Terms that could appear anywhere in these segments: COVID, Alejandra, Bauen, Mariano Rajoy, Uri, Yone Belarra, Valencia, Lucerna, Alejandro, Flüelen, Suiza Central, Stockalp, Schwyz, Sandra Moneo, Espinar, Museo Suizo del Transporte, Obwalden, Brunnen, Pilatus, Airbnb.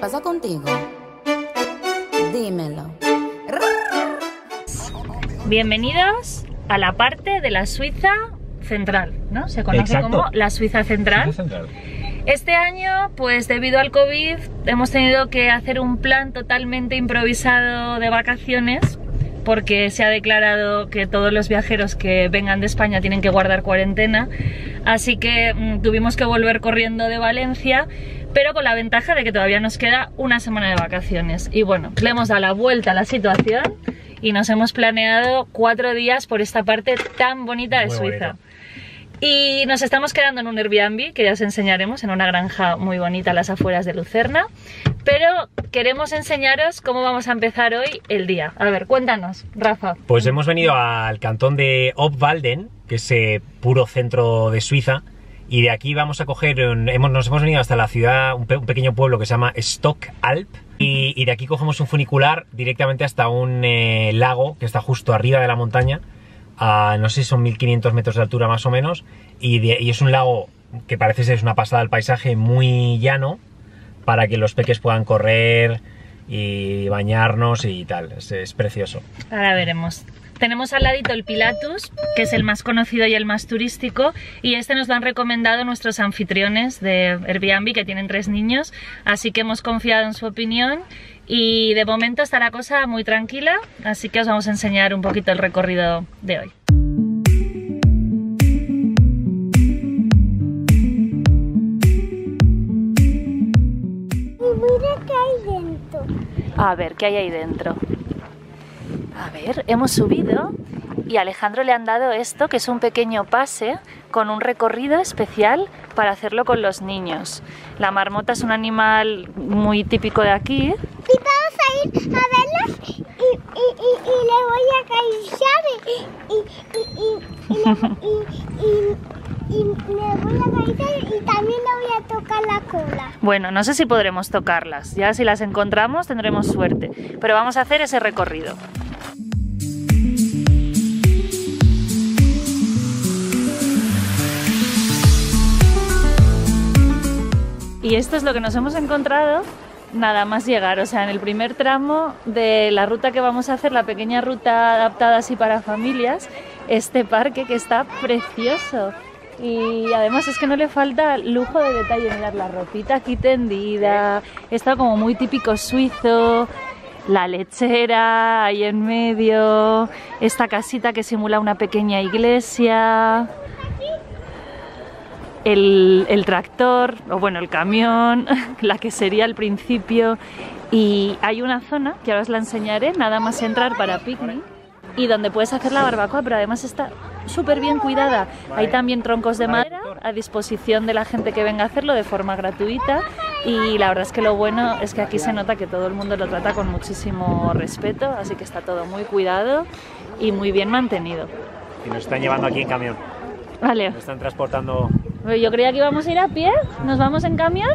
pasó contigo? Dímelo. Bienvenidos a la parte de la Suiza Central, ¿no? Se conoce Exacto. como la Suiza Central. Suiza Central. Este año, pues debido al COVID, hemos tenido que hacer un plan totalmente improvisado de vacaciones, porque se ha declarado que todos los viajeros que vengan de España tienen que guardar cuarentena, así que tuvimos que volver corriendo de Valencia, pero con la ventaja de que todavía nos queda una semana de vacaciones. Y bueno, le hemos dado la vuelta a la situación y nos hemos planeado 4 días por esta parte tan bonita de muy Suiza. Bonito. Y nos estamos quedando en un Airbnb, que ya os enseñaremos, en una granja muy bonita a las afueras de Lucerna. Pero queremos enseñaros cómo vamos a empezar hoy el día. A ver, cuéntanos, Rafa. Pues hemos venido al cantón de Obwalden, que es puro centro de Suiza. Y de aquí vamos a coger, nos hemos venido hasta la ciudad, un pequeño pueblo que se llama Stockalp. Y de aquí cogemos un funicular directamente hasta un lago que está justo arriba de la montaña. A, no sé si son 1500 metros de altura más o menos, y es un lago que parece ser una pasada el paisaje, muy llano, para que los peques puedan correr y bañarnos y tal, es precioso. Ahora veremos. Tenemos al ladito el Pilatus, que es el más conocido y el más turístico, y este nos lo han recomendado nuestros anfitriones de Airbnb, que tienen 3 niños, así que hemos confiado en su opinión. Y de momento está la cosa muy tranquila, así que os vamos a enseñar un poquito el recorrido de hoy. Y mira qué hay dentro. A ver, ¿qué hay ahí dentro? A ver, hemos subido y a Alejandro le han dado esto, que es un pequeño pase con un recorrido especial para hacerlo con los niños. La marmota es un animal muy típico de aquí. Y vamos a ir a verlas y le voy a acariciar y me voy a acariciar y también le voy a tocar la cola. Bueno, no sé si podremos tocarlas, ya si las encontramos tendremos suerte, pero vamos a hacer ese recorrido. Y esto es lo que nos hemos encontrado nada más llegar, o sea, en el primer tramo de la ruta que vamos a hacer, la pequeña ruta adaptada así para familias, este parque que está precioso. Y además es que no le falta lujo de detalle, mirar la ropita aquí tendida, está como muy típico suizo, la lechera ahí en medio, esta casita que simula una pequeña iglesia. El tractor, o bueno, el camión, la que sería al principio. Y hay una zona, que ahora os la enseñaré, nada más entrar para picnic, y donde puedes hacer la barbacoa, pero además está súper bien cuidada. Hay también troncos de madera a disposición de la gente que venga a hacerlo de forma gratuita, y la verdad es que lo bueno es que aquí se nota que todo el mundo lo trata con muchísimo respeto, así que está todo muy cuidado y muy bien mantenido. Y nos están llevando aquí en camión. Vale. Nos están transportando... Yo creía que íbamos a ir a pie, ¿nos vamos en camión?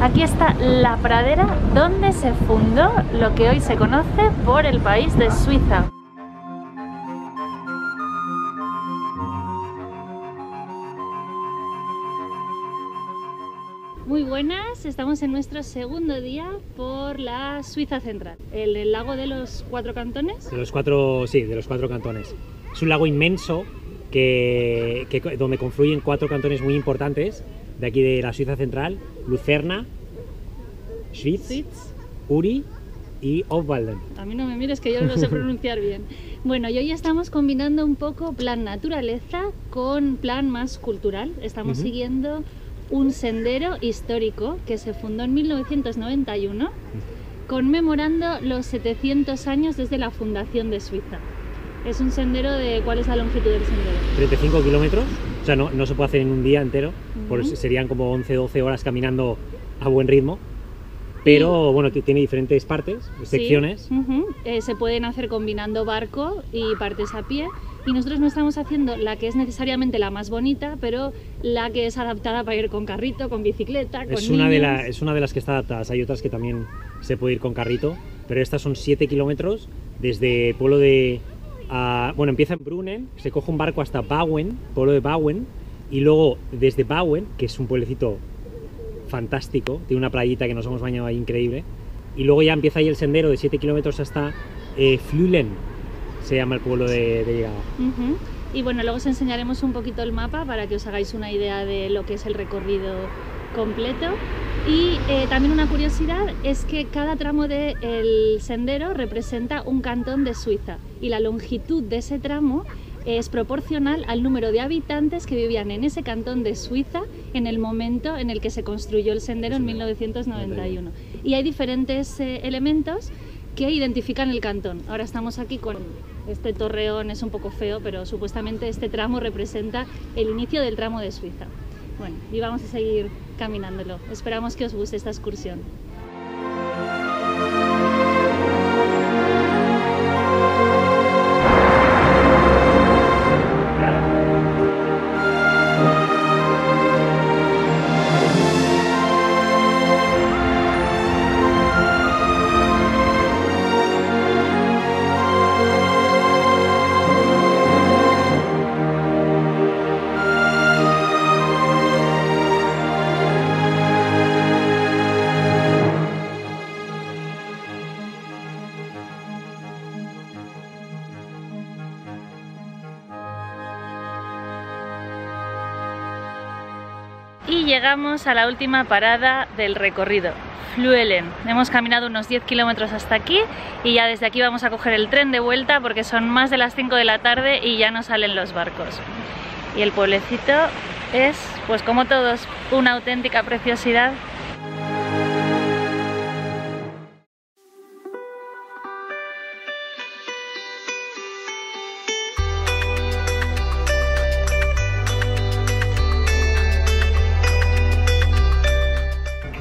Aquí está la pradera donde se fundó lo que hoy se conoce por el país de Suiza. Muy buenas, estamos en nuestro segundo día por la Suiza Central, el lago de los 4 cantones. De los cuatro cantones. Es un lago inmenso donde confluyen 4 cantones muy importantes de aquí de la Suiza Central: Lucerna, Schwyz, Uri y Obwalden. A mí no me mires, que yo no lo sé pronunciar bien. Bueno, y hoy estamos combinando un poco plan naturaleza con plan más cultural. Estamos siguiendo un sendero histórico que se fundó en 1991, conmemorando los 700 años desde la fundación de Suiza. Es un sendero de... ¿Cuál es la longitud del sendero? 35 kilómetros, o sea, no se puede hacer en un día entero, por eso serían como 11-12 horas caminando a buen ritmo. Pero bueno, que tiene diferentes partes, secciones. Sí, se pueden hacer combinando barco y partes a pie. Y nosotros no estamos haciendo la que es necesariamente la más bonita, pero la que es adaptada para ir con carrito, con bicicleta, con niños. Es una de las que está adaptada. Hay otras que también se puede ir con carrito, pero estas son 7 kilómetros desde el pueblo de... bueno, empieza en Brunnen, se coge un barco hasta Bauen, pueblo de Bauen, y luego desde Bauen, que es un pueblecito fantástico, tiene una playita que nos hemos bañado ahí increíble, y luego ya empieza ahí el sendero de 7 kilómetros hasta Flüelen, se llama el pueblo de llegada. Y bueno, luego os enseñaremos un poquito el mapa para que os hagáis una idea de lo que es el recorrido completo. Y también una curiosidad es que cada tramo del sendero representa un cantón de Suiza, y la longitud de ese tramo es proporcional al número de habitantes que vivían en ese cantón de Suiza en el momento en el que se construyó el sendero en 1991. Y hay diferentes elementos que identifican el cantón. Ahora estamos aquí con este torreón, es un poco feo, pero supuestamente este tramo representa el inicio del tramo de Suiza. Bueno, y vamos a seguir caminándolo. Esperamos que os guste esta excursión. Y llegamos a la última parada del recorrido, Flüelen. Hemos caminado unos 10 kilómetros hasta aquí y ya desde aquí vamos a coger el tren de vuelta porque son más de las 5 de la tarde y ya no salen los barcos. Y el pueblecito es, pues como todos, una auténtica preciosidad.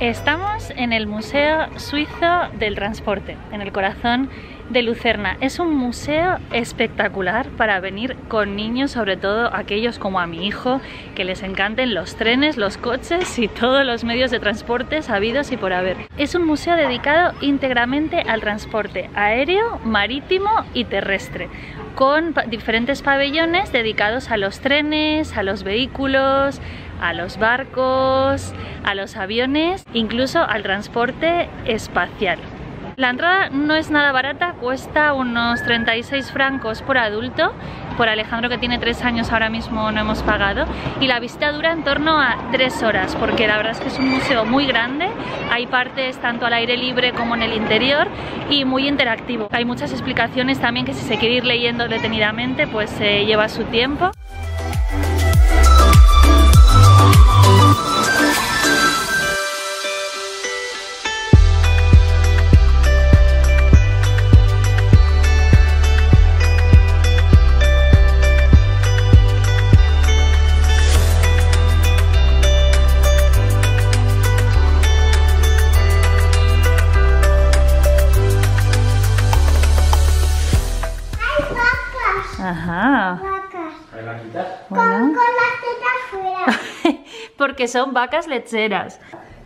Estamos en el Museo Suizo del Transporte, en el corazón de Lucerna. Es un museo espectacular para venir con niños, sobre todo aquellos como a mi hijo, que les encanten los trenes, los coches y todos los medios de transporte sabidos y por haber. Es un museo dedicado íntegramente al transporte aéreo, marítimo y terrestre, con diferentes pabellones dedicados a los trenes, a los vehículos, a los barcos, a los aviones, incluso al transporte espacial. La entrada no es nada barata, cuesta unos 36 francos por adulto. Por Alejandro, que tiene 3 años ahora mismo, no hemos pagado, y la visita dura en torno a 3 horas porque la verdad es que es un museo muy grande, hay partes tanto al aire libre como en el interior y muy interactivo. Hay muchas explicaciones también que si se quiere ir leyendo detenidamente pues lleva su tiempo. Que son vacas lecheras.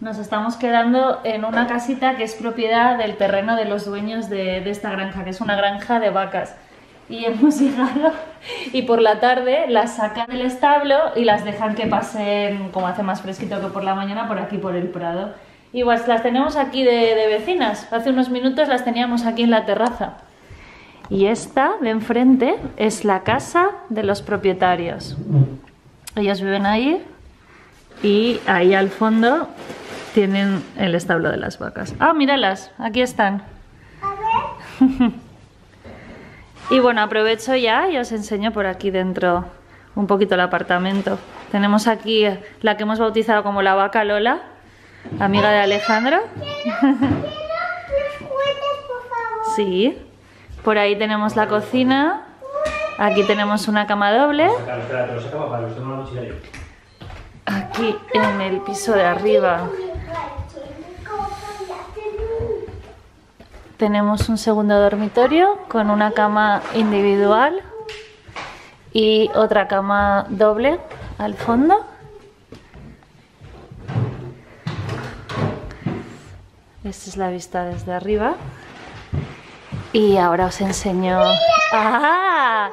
Nos estamos quedando en una casita que es propiedad del terreno de los dueños de esta granja, que es una granja de vacas. Y hemos llegado y por la tarde las sacan del establo y las dejan que pasen, como hace más fresquito que por la mañana, por aquí por el prado. Y pues las tenemos aquí de vecinas. Hace unos minutos las teníamos aquí en la terraza. Y esta de enfrente es la casa de los propietarios. Ellos viven ahí. Y ahí al fondo tienen el establo de las vacas. Ah, míralas, aquí están. Y bueno, aprovecho ya y os enseño por aquí dentro un poquito el apartamento. Tenemos aquí la que hemos bautizado como la vaca Lola, amiga de Alejandro. Sí, por ahí tenemos la cocina. Aquí tenemos una cama doble. Aquí en el piso de arriba tenemos un segundo dormitorio con una cama individual y otra cama doble al fondo. Esta es la vista desde arriba. Y ahora os enseño... ¡Ah!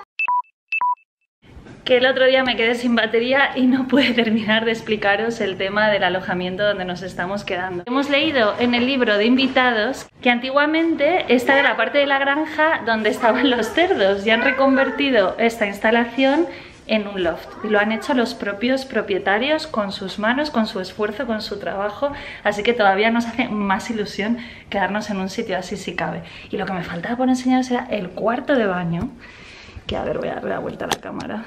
Que el otro día me quedé sin batería y no pude terminar de explicaros el tema del alojamiento donde nos estamos quedando. Hemos leído en el libro de invitados que antiguamente esta era la parte de la granja donde estaban los cerdos y han reconvertido esta instalación en un loft, y lo han hecho los propios propietarios con sus manos, con su esfuerzo, con su trabajo, así que todavía nos hace más ilusión quedarnos en un sitio así si cabe. Y lo que me faltaba por enseñaros era el cuarto de baño, que a ver, voy a darle la vuelta a la cámara,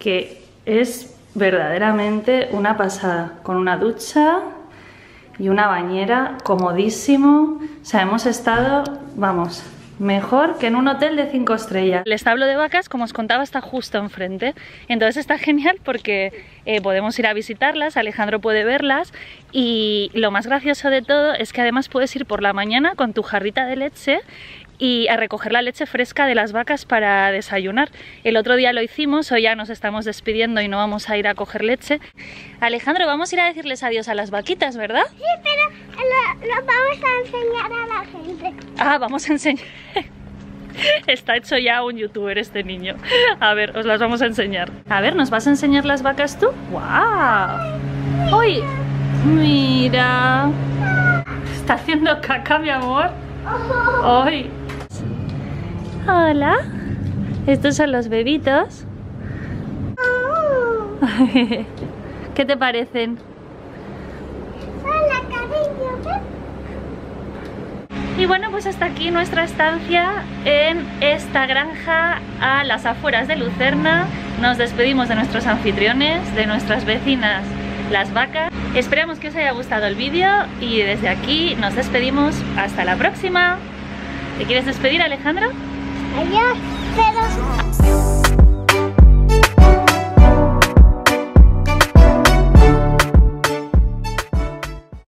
que es verdaderamente una pasada, con una ducha y una bañera, comodísimo. O sea, hemos estado, vamos, mejor que en un hotel de 5 estrellas. El establo de vacas, como os contaba, está justo enfrente. Entonces está genial porque podemos ir a visitarlas, Alejandro puede verlas. Y lo más gracioso de todo es que además puedes ir por la mañana con tu jarrita de leche y a recoger la leche fresca de las vacas para desayunar. El otro día lo hicimos, hoy ya nos estamos despidiendo y no vamos a ir a coger leche. Alejandro, vamos a ir a decirles adiós a las vaquitas, ¿verdad? Sí, pero lo vamos a enseñar a la gente. Ah, vamos a enseñar... Está hecho ya un youtuber este niño. A ver, os las vamos a enseñar. A ver, ¿nos vas a enseñar las vacas tú? ¡Guau! ¡Uy! ¡Mira! Está haciendo caca, mi amor. ¡Uy! Hola, estos son los bebitos. ¿Qué te parecen? Hola, cariño. Y bueno, pues hasta aquí nuestra estancia en esta granja a las afueras de Lucerna. Nos despedimos de nuestros anfitriones, de nuestras vecinas, las vacas. Esperamos que os haya gustado el vídeo y desde aquí nos despedimos. Hasta la próxima. ¿Te quieres despedir, Alejandra? Adiós.